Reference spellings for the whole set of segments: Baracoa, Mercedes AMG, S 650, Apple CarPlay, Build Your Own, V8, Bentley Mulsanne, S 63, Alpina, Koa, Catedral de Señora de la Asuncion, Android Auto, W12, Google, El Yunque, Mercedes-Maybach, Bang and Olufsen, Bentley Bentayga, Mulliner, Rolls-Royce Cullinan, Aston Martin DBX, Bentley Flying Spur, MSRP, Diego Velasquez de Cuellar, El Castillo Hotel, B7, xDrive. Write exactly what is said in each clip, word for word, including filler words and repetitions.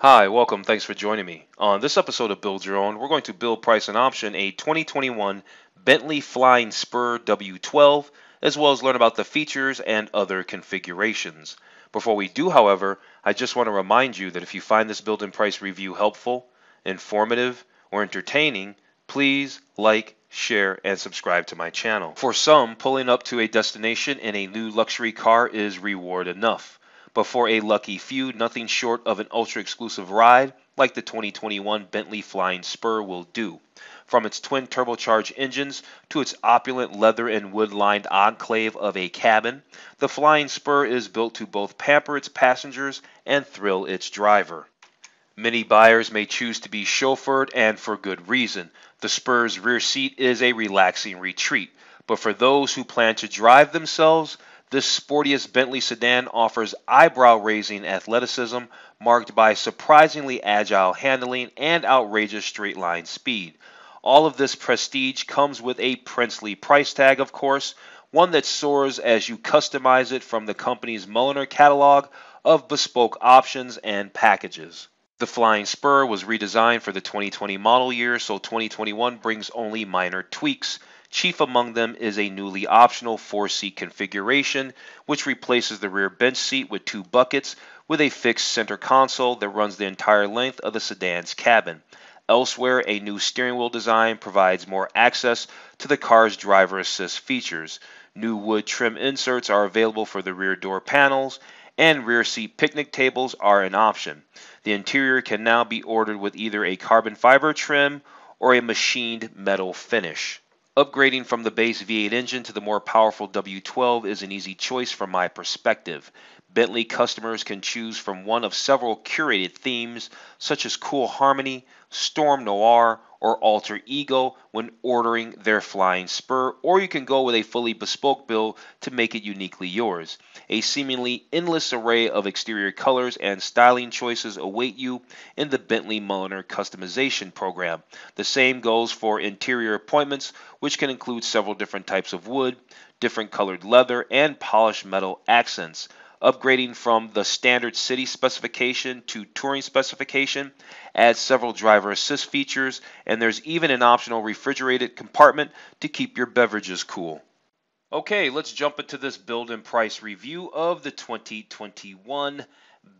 Hi, welcome. Thanks for joining me. On this episode of Build Your Own, we're going to build, price, and option a twenty twenty-one Bentley Flying Spur W twelve, as well as learn about the features and other configurations. Before we do, however, I just want to remind you that if you find this build and price review helpful, informative, or entertaining, please like, share, and subscribe to my channel. For some, pulling up to a destination in a new luxury car is reward enough. But for a lucky few, nothing short of an ultra-exclusive ride like the twenty twenty-one Bentley Flying Spur will do. From its twin turbocharged engines to its opulent leather and wood-lined enclave of a cabin, the Flying Spur is built to both pamper its passengers and thrill its driver. Many buyers may choose to be chauffeured, and for good reason. The Spur's rear seat is a relaxing retreat, but for those who plan to drive themselves, this sportiest Bentley sedan offers eyebrow-raising athleticism marked by surprisingly agile handling and outrageous straight-line speed. All of this prestige comes with a princely price tag, of course, one that soars as you customize it from the company's Mulliner catalog of bespoke options and packages. The Flying Spur was redesigned for the twenty twenty model year, so twenty twenty-one brings only minor tweaks. Chief among them is a newly optional four-seat configuration, which replaces the rear bench seat with two buckets with a fixed center console that runs the entire length of the sedan's cabin. Elsewhere, a new steering wheel design provides more access to the car's driver assist features. New wood trim inserts are available for the rear door panels, and rear seat picnic tables are an option. The interior can now be ordered with either a carbon fiber trim or a machined metal finish. Upgrading from the base V eight engine to the more powerful W twelve is an easy choice from my perspective. Bentley customers can choose from one of several curated themes such as Cool Harmony, Storm Noir, or Alter Ego when ordering their Flying Spur, or you can go with a fully bespoke build to make it uniquely yours. A seemingly endless array of exterior colors and styling choices await you in the Bentley Mulliner customization program. The same goes for interior appointments, which can include several different types of wood, different colored leather, and polished metal accents. Upgrading from the standard city specification to touring specification adds several driver assist features, and there's even an optional refrigerated compartment to keep your beverages cool. Okay, let's jump into this build and price review of the twenty twenty-one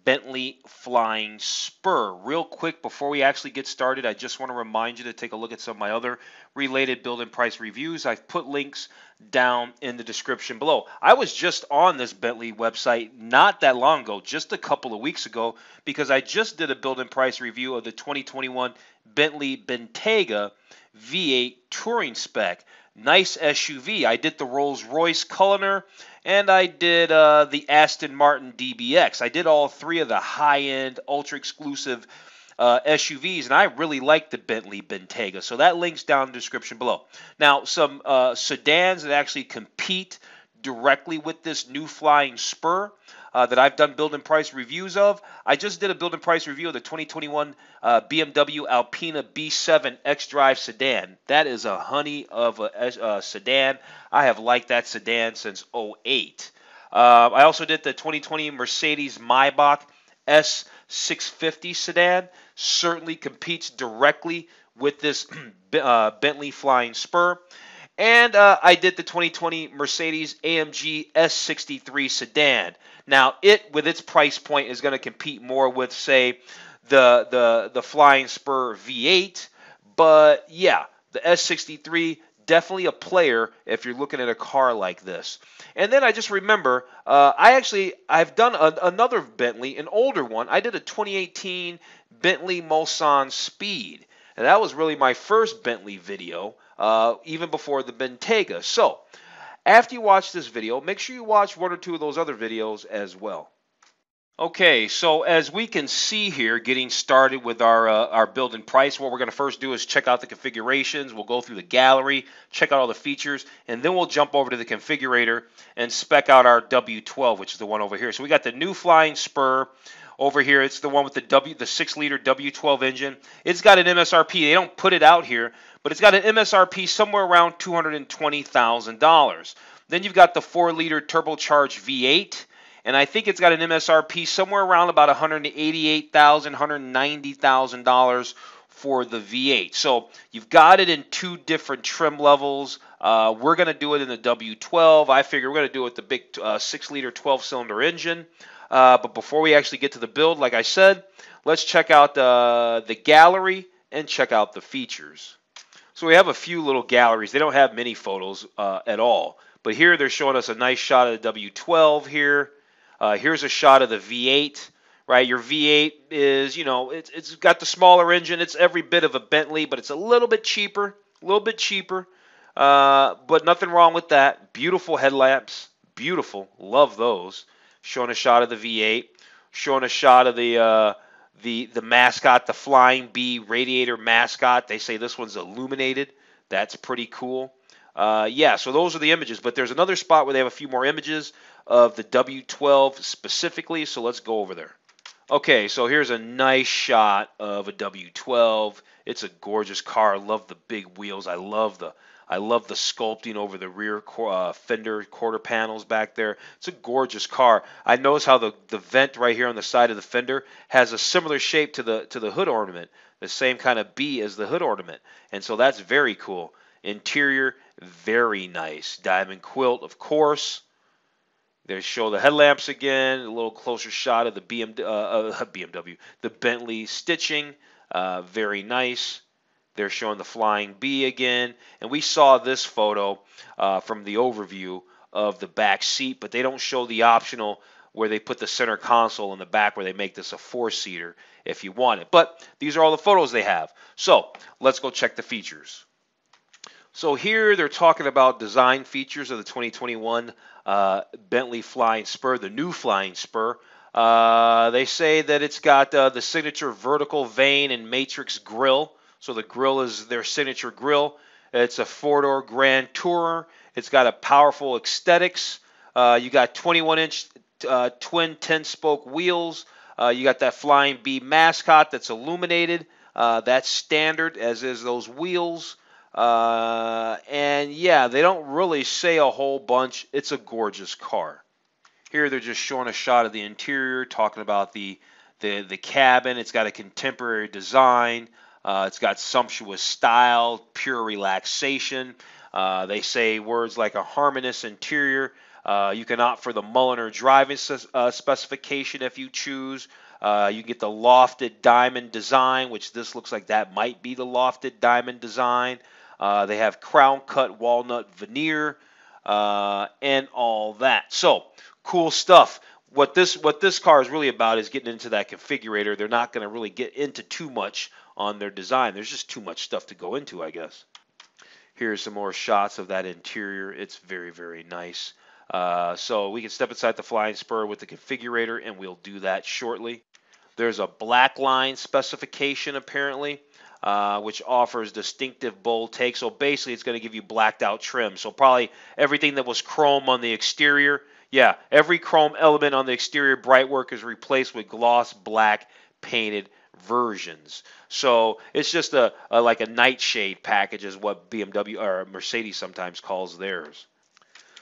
Bentley Flying Spur. Real quick, before we actually get started, I just want to remind you to take a look at some of my other related build and price reviews. I've put links down in the description below. I was just on this Bentley website not that long ago, just a couple of weeks ago, because I just did a build and price review of the twenty twenty-one Bentley Bentayga V eight Touring Spec. Nice S U V. I did the Rolls-Royce Cullinan, and I did uh, the Aston Martin D B X. I did all three of the high-end, ultra-exclusive uh, S U Vs, and I really liked the Bentley Bentayga. So that link's down in the description below. Now, some uh, sedans that actually compete directly with this new Flying Spur uh, that I've done build and price reviews of. I just did a build and price review of the twenty twenty-one uh, B M W Alpina B seven X-Drive sedan. That is a honey of a, a sedan. I have liked that sedan since oh eight. Uh, I also did the twenty twenty Mercedes-Maybach S six fifty sedan. Certainly competes directly with this uh, Bentley Flying Spur. And uh, I did the twenty twenty Mercedes A M G S sixty-three sedan. Now, it, with its price point, is going to compete more with, say, the, the, the Flying Spur V eight. But, yeah, the S sixty-three, definitely a player if you're looking at a car like this. And then I just remember, uh, I actually, I've done a, another Bentley, an older one. I did a twenty eighteen Bentley Mulsanne Speed. And that was really my first Bentley video, uh, even before the Bentayga. So, after you watch this video, make sure you watch one or two of those other videos as well. Okay, so as we can see here, getting started with our, uh, our build and price, what we're going to first do is check out the configurations. We'll go through the gallery, check out all the features, and then we'll jump over to the configurator and spec out our W twelve, which is the one over here. So we got the new Flying Spur. Over here, it's the one with the W, the six liter W twelve engine. It's got an M S R P. They don't put it out here, but it's got an M S R P somewhere around two hundred twenty thousand dollars. Then you've got the four liter turbocharged V eight, and I think it's got an M S R P somewhere around about one hundred eighty-eight thousand dollars, one hundred ninety thousand dollars for the V eight. So you've got it in two different trim levels. Uh, we're going to do it in the W twelve. I figure we're going to do it with the big uh, six liter twelve cylinder engine. Uh, but before we actually get to the build, like I said, let's check out the, the gallery and check out the features. So we have a few little galleries. They don't have many photos uh, at all. But here they're showing us a nice shot of the W twelve here. Uh, here's a shot of the V eight, right? Your V eight is, you know, it's, it's got the smaller engine. It's every bit of a Bentley, but it's a little bit cheaper, a little bit cheaper. Uh, but nothing wrong with that. Beautiful headlamps. Beautiful. Love those. Showing a shot of the V eight. Showing a shot of the uh, the the mascot, the Flying Bee radiator mascot. They say this one's illuminated. That's pretty cool. Uh, yeah, so those are the images. But there's another spot where they have a few more images of the W twelve specifically. So let's go over there. Okay, so here's a nice shot of a W twelve. It's a gorgeous car. I love the big wheels. I love the I love the sculpting over the rear uh, fender quarter panels back there. It's a gorgeous car. I notice how the the vent right here on the side of the fender has a similar shape to the to the hood ornament, the same kind of B as the hood ornament, and so that's very cool. Interior, very nice. Diamond quilt, of course. They show the headlamps again, a little closer shot of the B M W, uh, B M W, the Bentley stitching, uh, very nice. They're showing the Flying B again, and we saw this photo uh, from the overview of the back seat, but they don't show the optional where they put the center console in the back where they make this a four-seater if you want it. But these are all the photos they have. So let's go check the features. So here they're talking about design features of the twenty twenty-one uh, Bentley Flying Spur, the new Flying Spur. Uh, they say that it's got uh, the signature vertical vein and matrix grille. So the grille is their signature grille. It's a four-door Grand Tourer. It's got a powerful aesthetics. Uh, you got twenty-one inch uh, twin ten spoke wheels. Uh, you got that Flying B mascot that's illuminated. Uh, that's standard, as is those wheels. Uh, and yeah, they don't really say a whole bunch. It's a gorgeous car. Here they're just showing a shot of the interior, talking about the, the, the cabin. It's got a contemporary design. Uh, it's got sumptuous style, pure relaxation. Uh, they say words like a harmonious interior. Uh, you can opt for the Mulliner driving uh, specification if you choose. Uh, you can get the lofted diamond design, which this looks like that might be the lofted diamond design. Uh, they have crown cut walnut veneer uh, and all that. So cool stuff. What this what this car is really about is getting into that configurator. They're not going to really get into too much on their design. There's just too much stuff to go into, I guess. Here's some more shots of that interior. It's very, very nice. Uh, so we can step inside the Flying Spur with the configurator, and we'll do that shortly. There's a black line specification apparently, uh, which offers distinctive bold take. So basically it's going to give you blacked out trim. So probably everything that was chrome on the exterior. Yeah, every chrome element on the exterior bright work is replaced with gloss black painted versions. So it's just a, a like a nightshade package is what B M W or Mercedes sometimes calls theirs.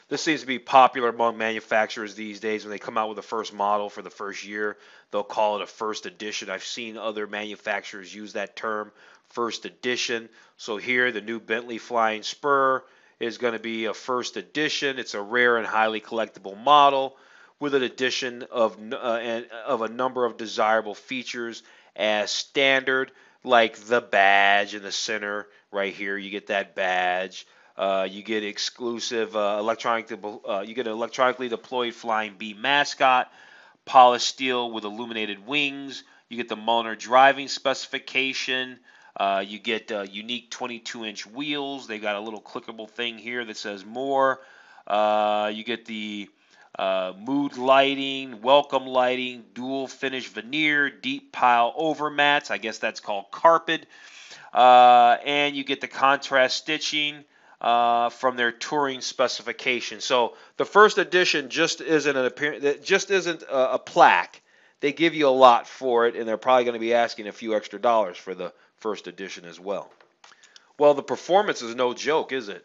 This seems to be popular among manufacturers these days. When they come out with the first model for the first year, they'll call it a first edition. I've seen other manufacturers use that term, first edition. So here, the new Bentley Flying Spur is going to be a first edition. It's a rare and highly collectible model with an addition of, uh, and, of a number of desirable features as standard, like the badge in the center right here. You get that badge. Uh, you get exclusive uh, electronic. Uh, you get an electronically deployed Flying B mascot, polished steel with illuminated wings. You get the Mulliner driving specification. Uh, you get uh, unique twenty-two inch wheels. They got a little clickable thing here that says more. Uh, you get the uh, mood lighting, welcome lighting, dual finish veneer, deep pile over mats. I guess that's called carpet. Uh, and you get the contrast stitching. Uh, from their touring specification. So the first edition just isn't an appearance, just isn't a, a plaque. They give you a lot for it, and they're probably going to be asking a few extra dollars for the first edition as well. Well, the performance is no joke, is it?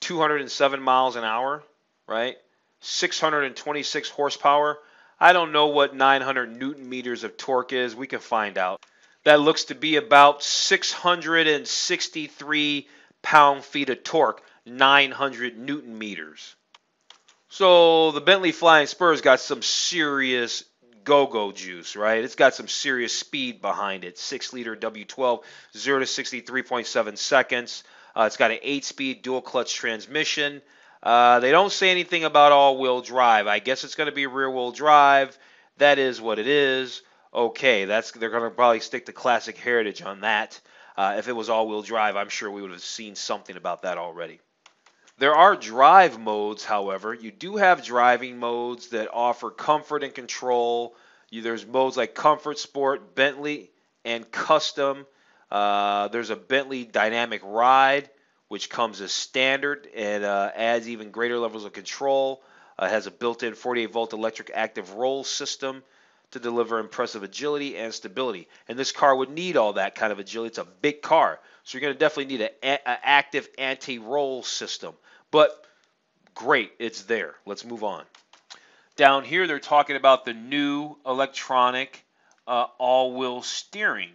two hundred seven miles an hour, right? six hundred twenty-six horsepower. I don't know what nine hundred newton meters of torque is. We can find out. That looks to be about six hundred sixty-three pound-feet of torque, nine hundred newton meters. So the Bentley Flying Spur's got some serious go-go juice, right? It's got some serious speed behind it. six liter W twelve, zero to sixty, three point seven seconds. Uh, it's got an eight speed dual-clutch transmission. Uh, they don't say anything about all-wheel drive. I guess it's going to be rear-wheel drive. That is what it is. Okay, that's they're going to probably stick to classic heritage on that. Uh, if it was all-wheel drive, I'm sure we would have seen something about that already. There are drive modes, however. You do have driving modes that offer comfort and control. You, there's modes like Comfort Sport, Bentley, and Custom. Uh, there's a Bentley Dynamic Ride, which comes as standard and uh, adds even greater levels of control. Uh, has a built-in forty-eight volt electric active roll system to deliver impressive agility and stability. And this car would need all that kind of agility. It's a big car, so you're going to definitely need an active anti-roll system. But great, it's there. Let's move on. Down here, they're talking about the new electronic uh, all-wheel steering,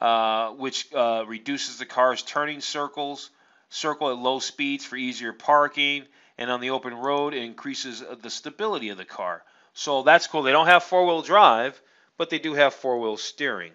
uh, which uh, reduces the car's turning circles. Circle at low speeds for easier parking, and on the open road it increases the stability of the car. So that's cool. They don't have four-wheel drive, but they do have four-wheel steering.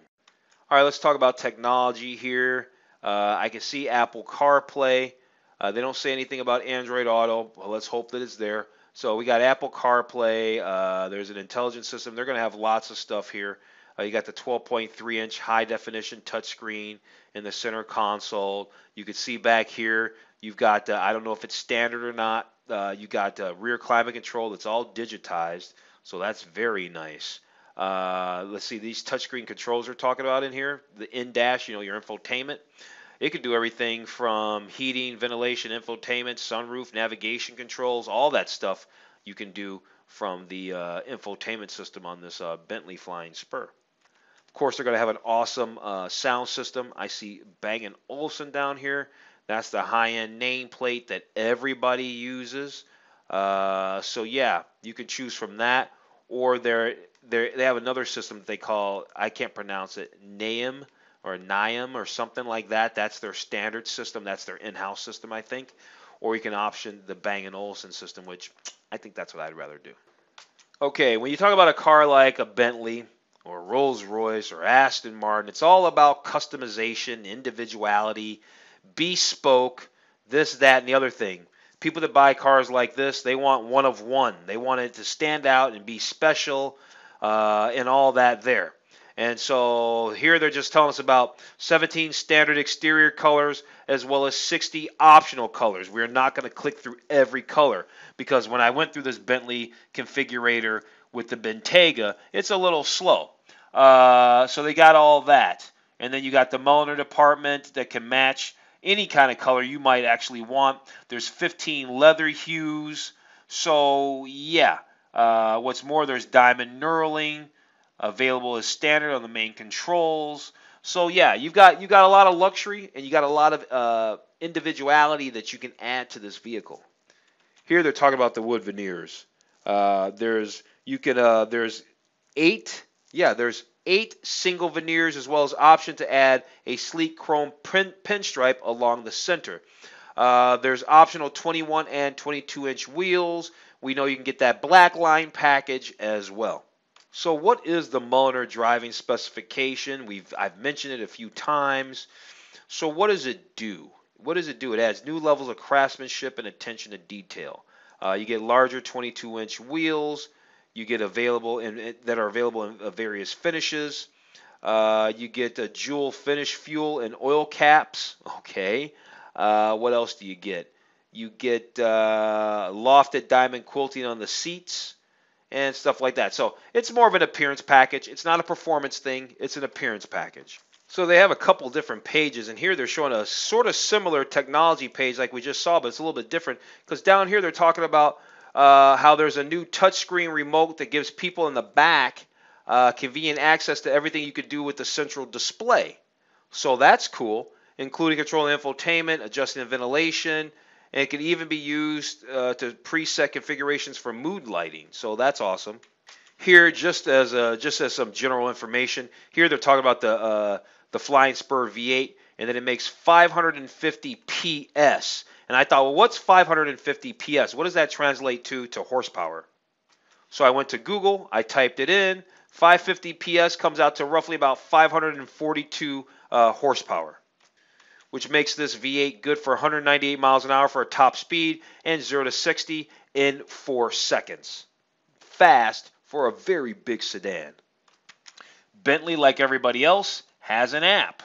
All right, let's talk about technology here. Uh, I can see Apple CarPlay. Uh, they don't say anything about Android Auto. Well, let's hope that it's there. So we got Apple CarPlay. Uh, there's an intelligent system. They're going to have lots of stuff here. Uh, you got the twelve point three inch high-definition touchscreen in the center console. You can see back here, you've got, uh, I don't know if it's standard or not, uh, you got uh, rear climate control that's all digitized, so that's very nice. Uh, let's see, these touchscreen controls we're talking about in here, the in-dash, you know, your infotainment. It can do everything from heating, ventilation, infotainment, sunroof, navigation controls, all that stuff you can do from the uh, infotainment system on this uh, Bentley Flying Spur. Of course, they're going to have an awesome uh, sound system. I see Bang and Olufsen down here. That's the high-end nameplate that everybody uses. Uh, so, yeah, you can choose from that. Or they're, they're, they have another system that they call, I can't pronounce it, N A M or N I A M or something like that. That's their standard system. That's their in-house system, I think. Or you can option the Bang and Olufsen system, which I think that's what I'd rather do. Okay, when you talk about a car like a Bentley or Rolls-Royce or Aston Martin, it's all about customization, individuality, bespoke, this, that, and the other thing. People that buy cars like this, they want one of one. They want it to stand out and be special uh, and all that there. And so here they're just telling us about seventeen standard exterior colors as well as sixty optional colors. We're not going to click through every color because when I went through this Bentley configurator with the Bentayga, it's a little slow. Uh, so they got all that. And then you got the Mulliner department that can match any kind of color you might actually want. There's fifteen leather hues. So, yeah. Uh, what's more, there's diamond knurling. Available as standard on the main controls. So yeah, you've got you got a lot of luxury and you got a lot of uh, individuality that you can add to this vehicle. Here they're talking about the wood veneers. Uh, there's you can uh, there's eight yeah there's eight single veneers as well as option to add a sleek chrome pin, pinstripe along the center. Uh, there's optional twenty-one and twenty-two inch wheels. We know you can get that black line package as well. So what is the Mulliner driving specification? We've I've mentioned it a few times. So what does it do? What does it do? It adds new levels of craftsmanship and attention to detail. Uh, you get larger twenty-two inch wheels. You get available in, that are available in various finishes. Uh, you get a jewel finish fuel and oil caps. Okay. Uh, what else do you get? You get uh, lofted diamond quilting on the seats. And stuff like that. So it's more of an appearance package. It's not a performance thing. It's an appearance package. So they have a couple different pages. And here they're showing a sort of similar technology page like we just saw. But it's a little bit different. Because down here they're talking about uh, how there's a new touchscreen remote that gives people in the back uh, convenient access to everything you could do with the central display. So that's cool. Including controlling infotainment, adjusting the ventilation, And it can even be used uh, to preset configurations for mood lighting. So that's awesome. Here, just as a, just as some general information, here they're talking about the uh, the Flying Spur V eight, and then it makes five hundred fifty P S. And I thought, well, what's five hundred fifty P S? What does that translate to to horsepower? So I went to Google, I typed it in. five hundred fifty P S comes out to roughly about five hundred forty-two uh, horsepower, which makes this V eight good for one hundred ninety-eight miles an hour for a top speed and zero to sixty in four seconds. Fast for a very big sedan. Bentley, like everybody else, has an app.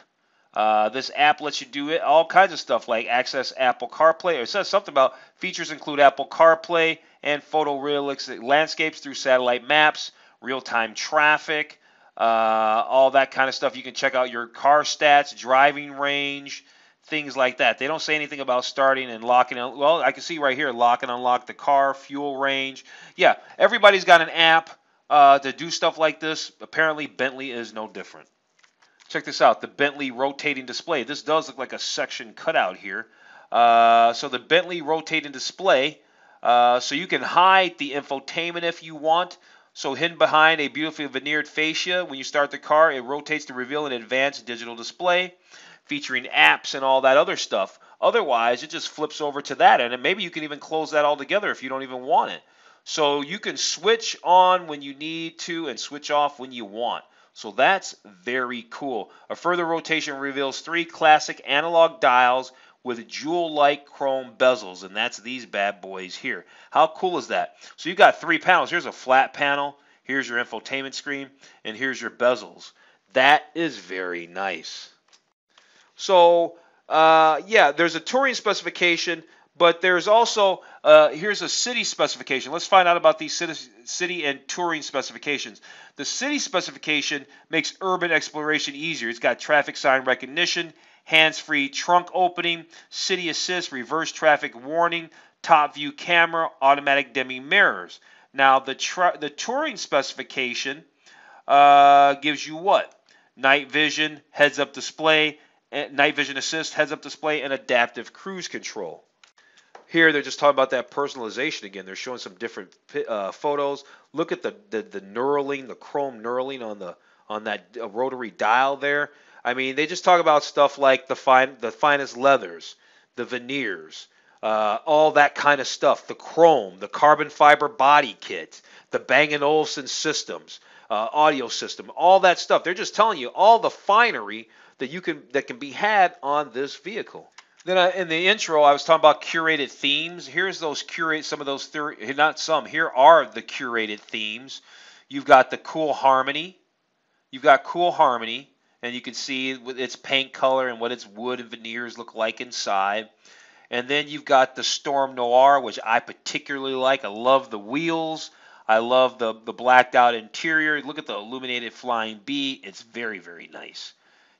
Uh, this app lets you do it, all kinds of stuff like access Apple CarPlay. Or it says something about features include Apple CarPlay and photorealistic landscapes through satellite maps, real-time traffic, uh, all that kind of stuff. You can check out your car stats, driving range, things like that. They don't say anything about starting and locking. Well, I can see right here, lock and unlock the car, fuel range. Yeah, everybody's got an app uh, to do stuff like this. Apparently, Bentley is no different. Check this out, the Bentley rotating display. This does look like a section cutout here. Uh, so the Bentley rotating display, uh, so you can hide the infotainment if you want. So hidden behind a beautifully veneered fascia, when you start the car, it rotates to reveal an advanced digital display featuring apps and all that other stuff. Otherwise, it just flips over to that end, and maybe you can even close that altogether if you don't even want it. So you can switch on when you need to and switch off when you want. So that's very cool. A further rotation reveals three classic analog dials with jewel-like chrome bezels, and that's these bad boys here. How cool is that? So you've got three panels. Here's a flat panel, here's your infotainment screen, and here's your bezels. That is very nice. So, uh, yeah, there's a touring specification, but there's also, uh, here's a city specification. Let's find out about these city, city and touring specifications. The city specification makes urban exploration easier. It's got traffic sign recognition, hands-free trunk opening, city assist, reverse traffic warning, top view camera, automatic dimming mirrors. Now, the, the touring specification uh, gives you what? Night vision, heads-up display, night vision assist, heads-up display, and adaptive cruise control. Here, they're just talking about that personalization again. They're showing some different uh, photos. Look at the, the, the knurling, the chrome knurling on, the, on that rotary dial there. I mean, they just talk about stuff like the, fine, the finest leathers, the veneers, uh, all that kind of stuff. The chrome, the carbon fiber body kit, the Bang and Olufsen systems, uh, audio system, all that stuff. They're just telling you all the finery that, you can, that can be had on this vehicle. Then I, in the intro, I was talking about curated themes. Here's those curate some of those theory, not some. Here are the curated themes. You've got the cool harmony. You've got cool harmony, and you can see its paint color and what its wood and veneers look like inside. And then you've got the Storm Noir, which I particularly like. I love the wheels. I love the the blacked out interior. Look at the illuminated flying bee. It's very very nice.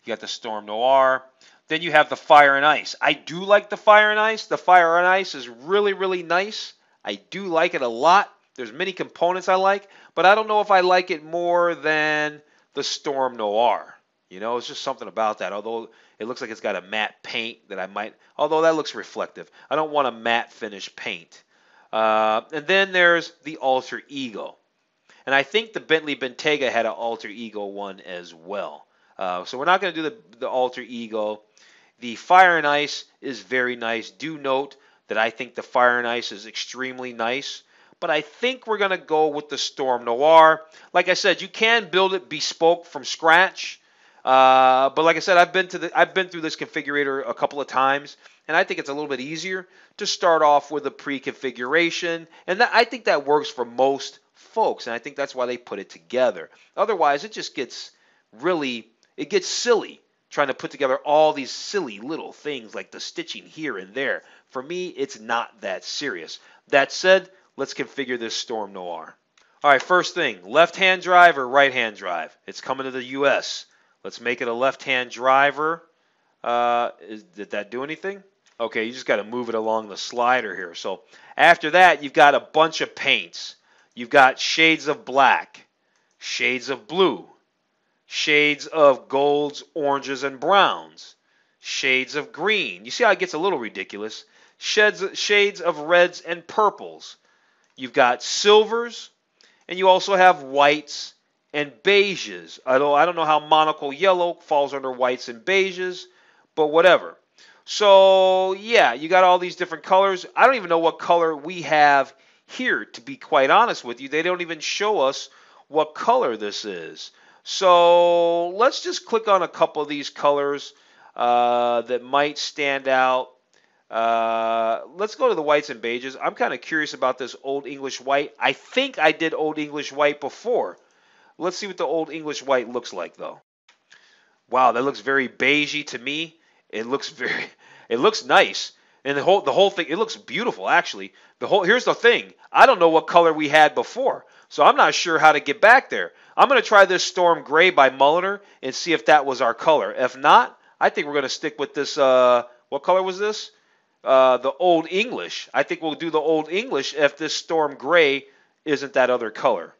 You got the Storm Noir. Then you have the Fire and Ice. I do like the Fire and Ice. The Fire and Ice is really, really nice. I do like it a lot. There's many components I like, but I don't know if I like it more than the Storm Noir. You know, it's just something about that. Although it looks like it's got a matte paint that I might, although that looks reflective. I don't want a matte finish paint. Uh, and then there's the Alter Ego. And I think the Bentley Bentayga had an Alter Ego one as well. Uh, so we're not going to do the, the Alter Ego. The Fire and Ice is very nice. Do note that I think the Fire and Ice is extremely nice. But I think we're going to go with the Storm Noir. Like I said, you can build it bespoke from scratch. Uh, but like I said, I've been to the, I've been through this configurator a couple of times, and I think it's a little bit easier to start off with a pre-configuration. And that, I think that works for most folks, and I think that's why they put it together. Otherwise, it just gets really, it gets silly. Trying to put together all these silly little things like the stitching here and there. For me, it's not that serious. That said, let's configure this Storm Noir. All right, first thing, left-hand drive or right-hand drive? It's coming to the U S. Let's make it a left-hand driver. Uh, is, did that do anything? Okay, you just got to move it along the slider here. So after that, you've got a bunch of paints. You've got shades of black, shades of blue, shades of golds, oranges, and browns. Shades of green. You see how it gets a little ridiculous. sheds, shades of reds and purples. You've got silvers, and you also have whites and beiges. I don't, I don't know how monocle yellow falls under whites and beiges, but whatever. So, yeah, you got all these different colors. I don't even know what color we have here, to be quite honest with you. They don't even show us what color this is. So let's just click on a couple of these colors uh, that might stand out. Uh, let's go to the whites and beiges. I'm kind of curious about this Old English white. I think I did Old English white before. Let's see what the Old English white looks like, though. Wow, that looks very beigey to me. It looks very, it looks nice. And the whole, the whole thing, it looks beautiful, actually. The whole, here's the thing. I don't know what color we had before, so I'm not sure how to get back there. I'm going to try this Storm Gray by Mulliner and see if that was our color. If not, I think we're going to stick with this, uh, what color was this? Uh, the Old English. I think we'll do the Old English if this Storm Gray isn't that other color.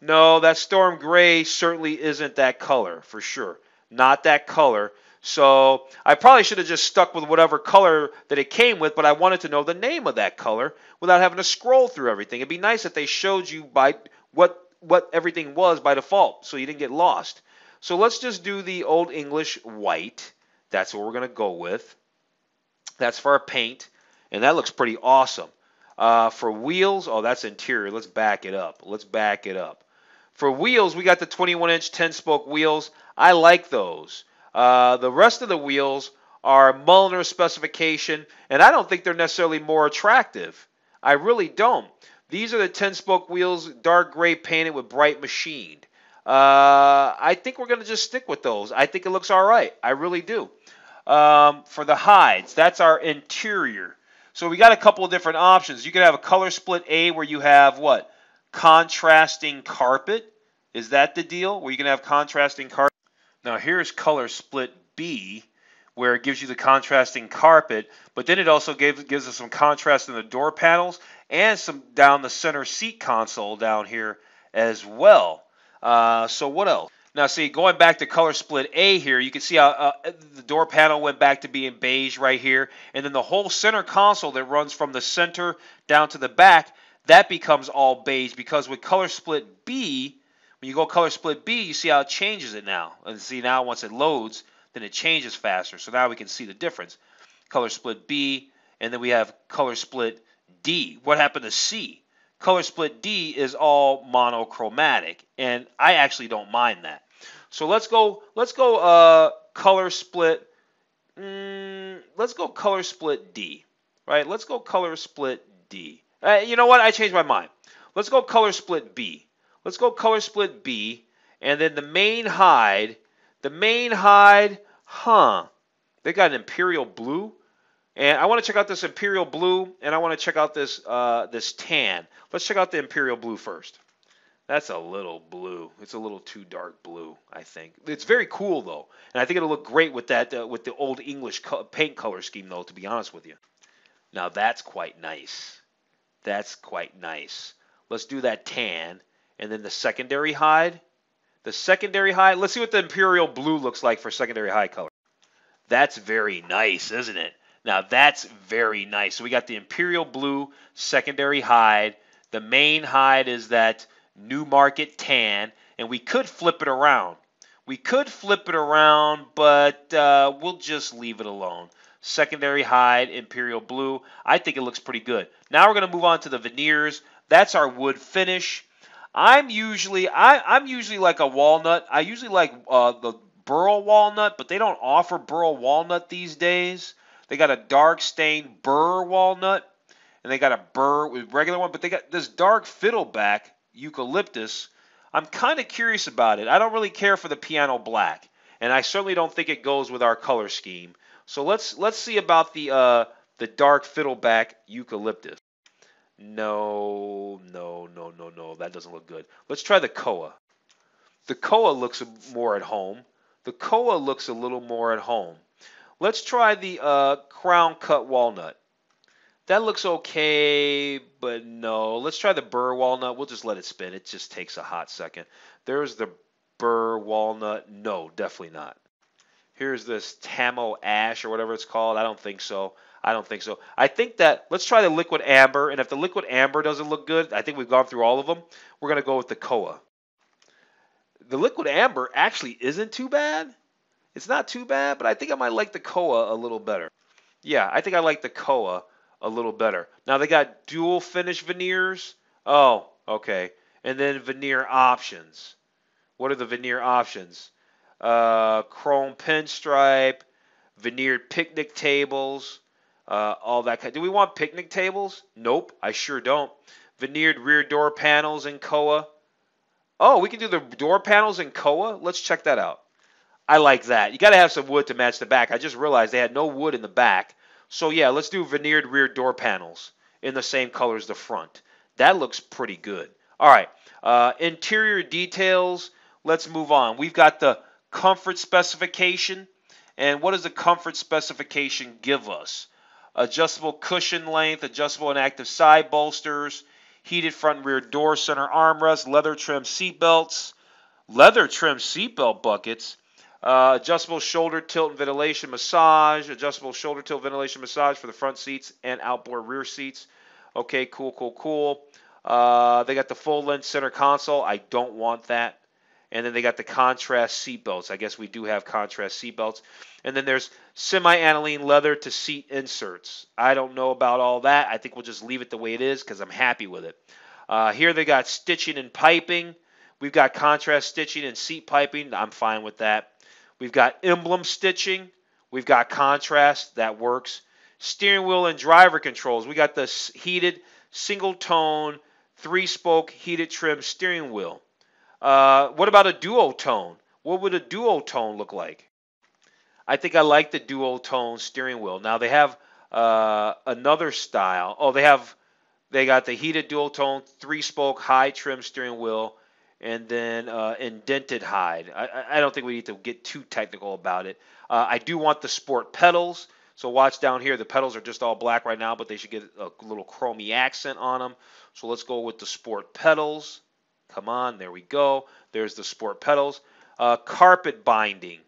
No, that Storm Gray certainly isn't that color, for sure. Not that color. So I probably should have just stuck with whatever color that it came with, but I wanted to know the name of that color without having to scroll through everything. It'd be nice if they showed you by what what everything was by default so you didn't get lost. So let's just do the Old English white. That's what we're going to go with. That's for our paint, and that looks pretty awesome. Uh, for wheels, oh, that's interior. Let's back it up. Let's back it up. For wheels, we got the twenty-one inch ten spoke wheels. I like those. Uh, the rest of the wheels are Mulliner specification, and I don't think they're necessarily more attractive. I really don't. These are the ten spoke wheels, dark gray painted with bright machined. Uh, I think we're going to just stick with those. I think it looks all right. I really do. Um, for the hides, that's our interior. So we got a couple of different options. You can have a color split A where you have what? Contrasting carpet. Is that the deal? Where you can have contrasting carpet. Now here's color split B, where it gives you the contrasting carpet, but then it also gives, gives us some contrast in the door panels and some down the center seat console down here as well. Uh, so what else? Now see, going back to color split A here, you can see how uh, the door panel went back to being beige right here, and then the whole center console that runs from the center down to the back, that becomes all beige, because with color split B, when you go color split B, you see how it changes it now. And see now once it loads, then it changes faster. So now we can see the difference. Color split B, and then we have color split D. What happened to C? Color split D is all monochromatic, and I actually don't mind that. So let's go. Let's go. Uh, color split. Mm, let's go color split D. Right. Let's go color split D. Uh, you know what? I changed my mind. Let's go color split B. Let's go color split B, and then the main hide. The main hide, huh? They got an imperial blue, and I want to check out this imperial blue, and I want to check out this uh, this tan. Let's check out the imperial blue first. That's a little blue. It's a little too dark blue, I think. It's very cool though, and I think it'll look great with that uh, with the Old English co paint color scheme though. To be honest with you, now that's quite nice. That's quite nice. Let's do that tan. And then the secondary hide, the secondary hide. Let's see what the imperial blue looks like for secondary hide color. That's very nice, isn't it? Now that's very nice. So we got the imperial blue secondary hide. The main hide is that Newmarket tan, and we could flip it around. We could flip it around, but uh, we'll just leave it alone. Secondary hide, imperial blue. I think it looks pretty good. Now we're gonna move on to the veneers. That's our wood finish. I'm usually I, I'm usually like a walnut. I usually like uh, the burl walnut, but they don't offer burl walnut these days. They got a dark stained burr walnut, and they got a burr with regular one. But they got this dark fiddleback eucalyptus. I'm kind of curious about it. I don't really care for the piano black, and I certainly don't think it goes with our color scheme. So let's let's see about the uh, the dark fiddleback eucalyptus. No, no, no, no, no. That doesn't look good. Let's try the koa. The koa looks more at home. The koa looks a little more at home. Let's try the uh, crown cut walnut. That looks okay, but no. Let's try the burr walnut. We'll just let it spin. It just takes a hot second. There's the burr walnut. No, definitely not. Here's this Tamil ash or whatever it's called. I don't think so. I don't think so. I think that, let's try the liquid amber, and if the liquid amber doesn't look good, I think we've gone through all of them, we're going to go with the Koa. The liquid amber actually isn't too bad. It's not too bad, but I think I might like the Koa a little better. Yeah, I think I like the Koa a little better. Now, they got dual finish veneers. Oh, okay. And then veneer options. What are the veneer options? Uh, chrome pinstripe, veneered picnic tables, uh, all that kind. Do we want picnic tables? Nope, I sure don't. Veneered rear door panels in Koa. Oh, we can do the door panels in Koa? Let's check that out. I like that. You got to have some wood to match the back. I just realized they had no wood in the back. So, yeah, let's do veneered rear door panels in the same color as the front. That looks pretty good. All right, uh, interior details. Let's move on. We've got the comfort specification. And what does the comfort specification give us? Adjustable cushion length, adjustable and active side bolsters, heated front and rear door center armrests, leather trim seat belts, leather trim seatbelt buckets, uh, adjustable shoulder tilt and ventilation massage, adjustable shoulder tilt ventilation massage for the front seats and outboard rear seats. Okay, cool, cool, cool. Uh, they got the full-length center console. I don't want that. And then they got the contrast seat belts. I guess we do have contrast seat belts. And then there's semi-aniline leather to seat inserts. I don't know about all that. I think we'll just leave it the way it is because I'm happy with it. Uh, here they got stitching and piping. We've got contrast stitching and seat piping. I'm fine with that. We've got emblem stitching. We've got contrast. That works. Steering wheel and driver controls. We got the heated single-tone three-spoke heated trim steering wheel. Uh, what about a duotone? What would a duotone look like? I think I like the duotone steering wheel. Now they have uh, another style. Oh, they have they got the heated duotone three-spoke high trim steering wheel, and then uh, indented hide. I, I don't think we need to get too technical about it. Uh, I do want the sport pedals. So watch down here. The pedals are just all black right now, but they should get a little chromey accent on them. So let's go with the sport pedals. Come on, there we go. There's the sport pedals. Uh, carpet binding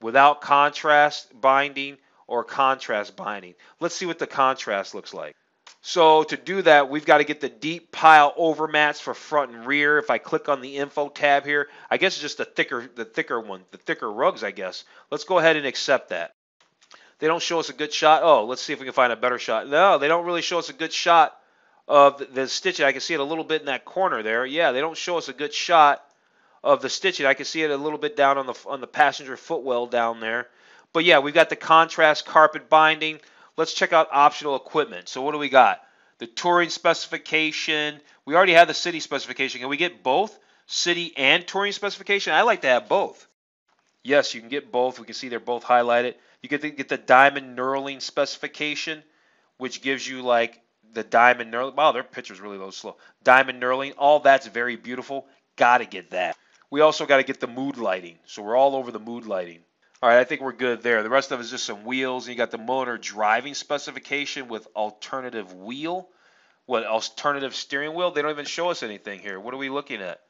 without contrast binding or contrast binding. Let's see what the contrast looks like. So to do that, we've got to get the deep pile over mats for front and rear. If I click on the info tab here, I guess it's just the thicker, the thicker one, the thicker rugs, I guess. Let's go ahead and accept that. They don't show us a good shot. Oh, let's see if we can find a better shot. No, they don't really show us a good shot of the stitching. I can see it a little bit in that corner there. Yeah, they don't show us a good shot of the stitching. I can see it a little bit down on the on the passenger footwell down there. But yeah, we've got the contrast carpet binding. Let's check out optional equipment. So what do we got? The touring specification. We already have the city specification. Can we get both city and touring specification? I like to have both. Yes, you can get both. We can see they're both highlighted. You get to get the diamond knurling specification, which gives you like the diamond knurling. Wow, their picture's really low slow. Diamond knurling, all that's very beautiful. Gotta get that. We also gotta get the mood lighting. So we're all over the mood lighting. All right, I think we're good there. The rest of it is just some wheels. And you got the Mulliner driving specification with alternative wheel. What, alternative steering wheel? They don't even show us anything here. What are we looking at?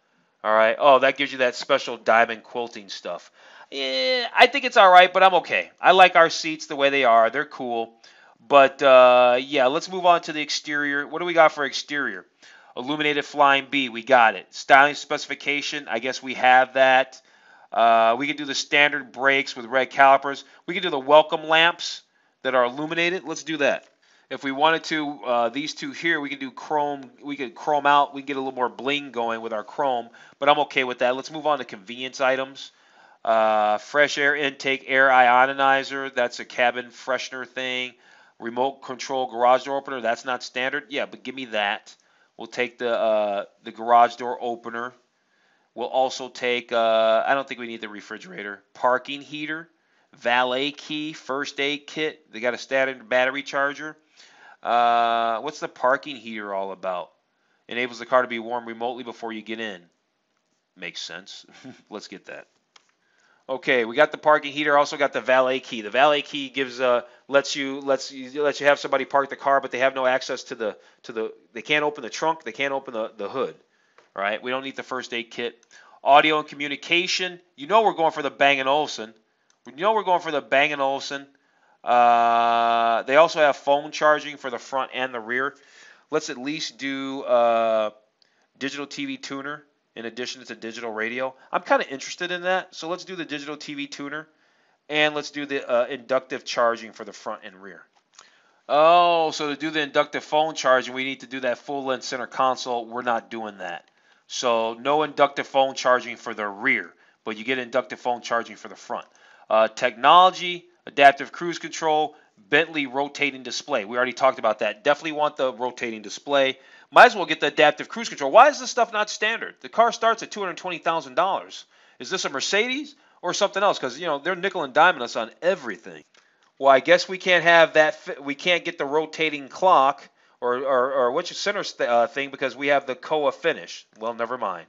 All right. Oh, that gives you that special diamond quilting stuff. Yeah, I think it's all right, but I'm okay. I like our seats the way they are. They're cool. But, uh, yeah, let's move on to the exterior. What do we got for exterior? Illuminated Flying B, we got it. Styling specification, I guess we have that. Uh, we can do the standard brakes with red calipers. We can do the welcome lamps that are illuminated. Let's do that. If we wanted to, uh, these two here, we can do chrome. We can chrome out. We can get a little more bling going with our chrome. But I'm okay with that. Let's move on to convenience items. Uh, fresh air intake, air ionizer. That's a cabin freshener thing. Remote control garage door opener, that's not standard. Yeah, but give me that. We'll take the uh, the garage door opener. We'll also take, uh, I don't think we need the refrigerator. Parking heater, valet key, first aid kit. They got a standard battery charger. Uh, what's the parking heater all about? Enables the car to be warm remotely before you get in. Makes sense. Let's get that. Okay, we got the parking heater. Also got the valet key. The valet key gives uh lets you lets you lets you have somebody park the car, but they have no access to the to the they can't open the trunk, they can't open the the hood. All right, we don't need the first aid kit. Audio and communication. You know we're going for the Bang and Olufsen. You know we're going for the Bang and Olufsen. Uh, they also have phone charging for the front and the rear. Let's at least do uh, digital T V tuner in addition to digital radio. I'm kind of interested in that, so let's do the digital T V tuner, and let's do the uh, inductive charging for the front and rear. Oh, so to do the inductive phone charging, we need to do that full-length center console. We're not doing that. So no inductive phone charging for the rear, but you get inductive phone charging for the front. Uh, technology, adaptive cruise control, Bentley rotating display. We already talked about that. Definitely want the rotating display. Might as well get the adaptive cruise control. Why is this stuff not standard? The car starts at two hundred twenty thousand dollars. Is this a Mercedes or something else? Because, you know, they're nickel and diming us on everything. Well, I guess we can't have that. We can't get the rotating clock or, or, or which center st uh, thing because we have the C O A finish. Well, never mind.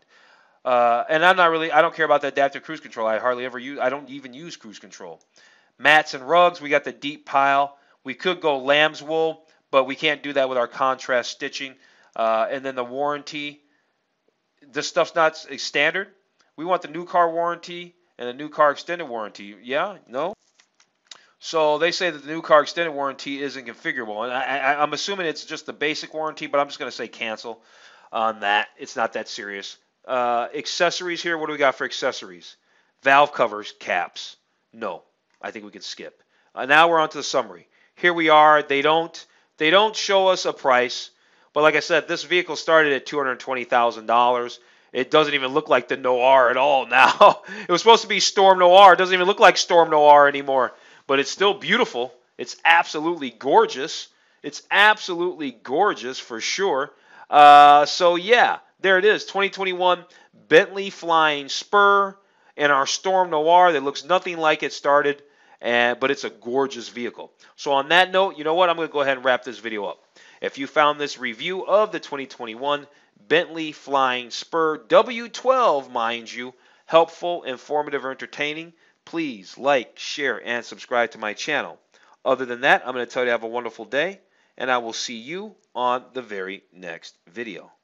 Uh, and I'm not really, I don't care about the adaptive cruise control. I hardly ever use, I don't even use cruise control. Mats and rugs, we got the deep pile. We could go lamb's wool, but we can't do that with our contrast stitching. Uh, and then the warranty, this stuff's not standard. We want the new car warranty and the new car extended warranty. Yeah, no? So they say that the new car extended warranty isn't configurable. And I, I, I'm assuming it's just the basic warranty, but I'm just going to say cancel on that. It's not that serious. Uh, accessories here, what do we got for accessories? Valve covers, caps. No. I think we can skip. Uh, now we're on to the summary. Here we are. They don't they don't show us a price, but like I said, this vehicle started at two hundred twenty thousand dollars. It doesn't even look like the Noir at all now. It was supposed to be Storm Noir. It doesn't even look like Storm Noir anymore, but it's still beautiful. It's absolutely gorgeous. It's absolutely gorgeous for sure. Uh, so, yeah, there it is, twenty twenty-one Bentley Flying Spur. And our Storm Noir that looks nothing like it started, and, but it's a gorgeous vehicle. So on that note, you know what? I'm going to go ahead and wrap this video up. If you found this review of the twenty twenty-one Bentley Flying Spur W twelve, mind you, helpful, informative, or entertaining, please like, share, and subscribe to my channel. Other than that, I'm going to tell you have a wonderful day, and I will see you on the very next video.